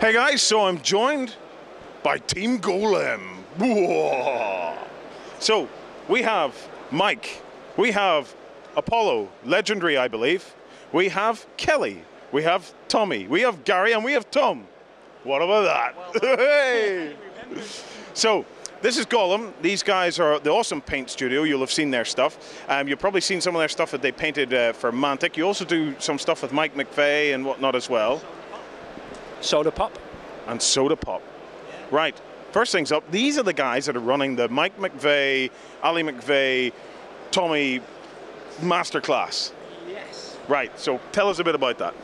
Hey guys, so I'm joined by Team Golem. Whoa. So we have Mike, we have Apollo, legendary I believe, we have Kelly, we have Tommy, we have Gary, and we have Tom. What about that? Well, hey! So this is Golem. These guys are the awesome paint studio. You'll have seen their stuff. You've probably seen some of their stuff that they painted for Mantic. You also do some stuff with Mike McVey and whatnot as well. Soda Pop. And Soda Pop. Yeah. Right. First things up, these are the guys that are running the Mike McVey, Ali McVey, Tommy Masterclass. Yes. Right. So tell us a bit about that.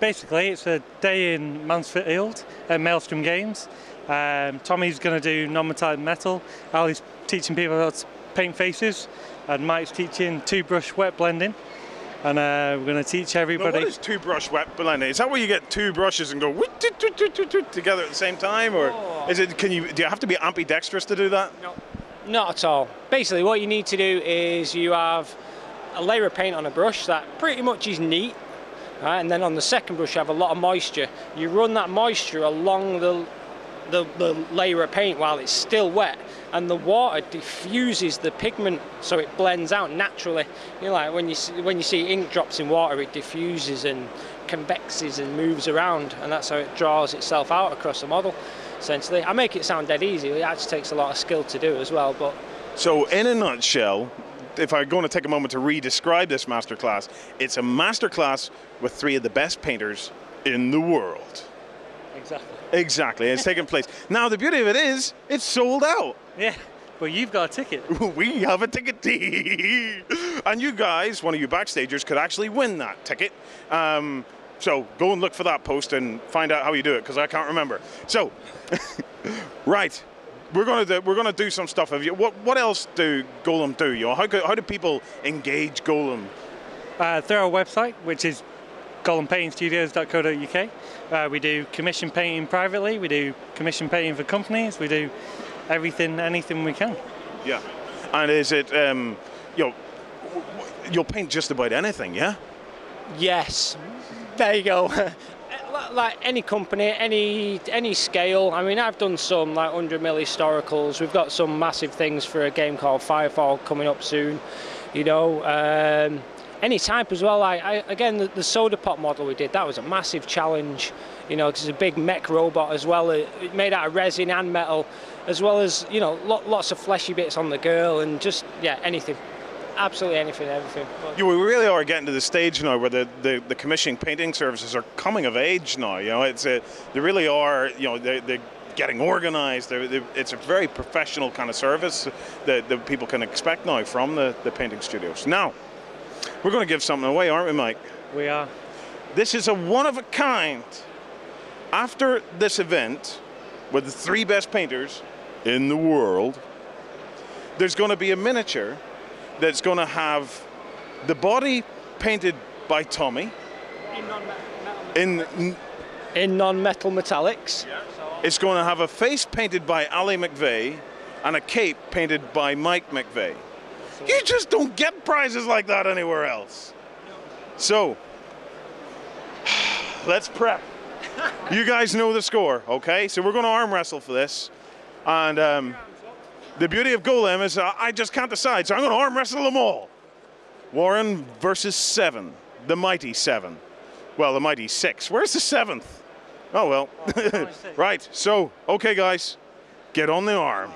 Basically, it's a day in Mansfield at Maelstrom Games. Tommy's going to do non-metallic metal, Ali's teaching people how to paint faces, and Mike's teaching two-brush wet blending. And we're going to teach everybody... Now, what is two-brush wet blending? Is that where you get two brushes and go together at the same time? Or is it, do you have to be ambidextrous to do that? No, not at all. Basically, what you need to do is you have a layer of paint on a brush that pretty much is neat. Right, and then on the second brush you have a lot of moisture. You run that moisture along the layer of paint while it's still wet, and the water diffuses the pigment so it blends out naturally. You know, like when you see ink drops in water, it diffuses and convexes and moves around, and that's how it draws itself out across the model, essentially. I make it sound dead easy, it actually takes a lot of skill to do as well. But so in a nutshell, if I'm going to take a moment to re-describe this masterclass, it's a masterclass with three of the best painters in the world. Exactly. Exactly, it's taking place. Now the beauty of it is, it's sold out. Yeah, well you've got a ticket. We have a ticket. And you guys, one of you backstagers, could actually win that ticket. So go and look for that post and find out how you do it, because I can't remember. So, right. We're gonna do some stuff. What else do Golem do? You know, how do people engage Golem? Through our website, which is golempaintingstudios.co.uk. We do commission painting privately. We do commission painting for companies. We do everything, anything we can. Yeah. And is it you know, you'll paint just about anything, yeah? Yes. There you go. Like any company, any scale. I mean, I've done some like 100mm historicals. We've got some massive things for a game called Firefall coming up soon. You know, any type as well. Like again, the Soda Pop model we did, that was a massive challenge. You know, because it's a big mech robot as well. It made out of resin and metal, as well as, you know, lots of fleshy bits on the girl, and just, yeah, anything. Absolutely anything, everything. But we really are getting to the stage now where the commissioning painting services are coming of age now. You know, they really are. You know, they're getting organised. It's a very professional kind of service that people can expect now from the painting studios. Now, we're going to give something away, aren't we, Mike? We are. This is a one of a kind. After this event, with the three best painters in the world, there's going to be a miniature that's going to have the body painted by Tommy in non-metal metallics. Yeah. It's going to have a face painted by Ali McVey and a cape painted by Mike McVey. So you just don't get prizes like that anywhere else. No. So let's prep. You guys know the score, okay? So we're going to arm wrestle for this, and the beauty of Golem is I just can't decide, so I'm going to arm wrestle them all. Warren versus Seven, the mighty Seven. Well, the mighty Six. Where's the seventh? Oh, well. Oh, right, so, okay, guys, get on the arm.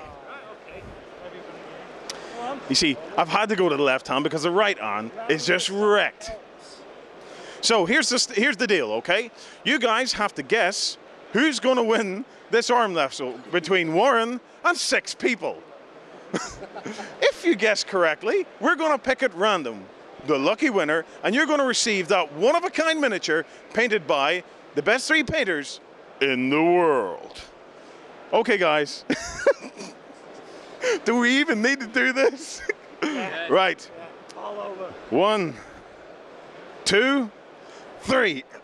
You see, I've had to go to the left hand because the right hand is just wrecked. So here's the deal, okay? You guys have to guess who's going to win this arm wrestle between Warren and six people. If you guess correctly, we're going to pick at random the lucky winner, and you're going to receive that one-of-a-kind miniature painted by the best three painters in the world. Okay, guys. Do we even need to do this? Yeah. Right. Yeah. All over. 1, 2, 3.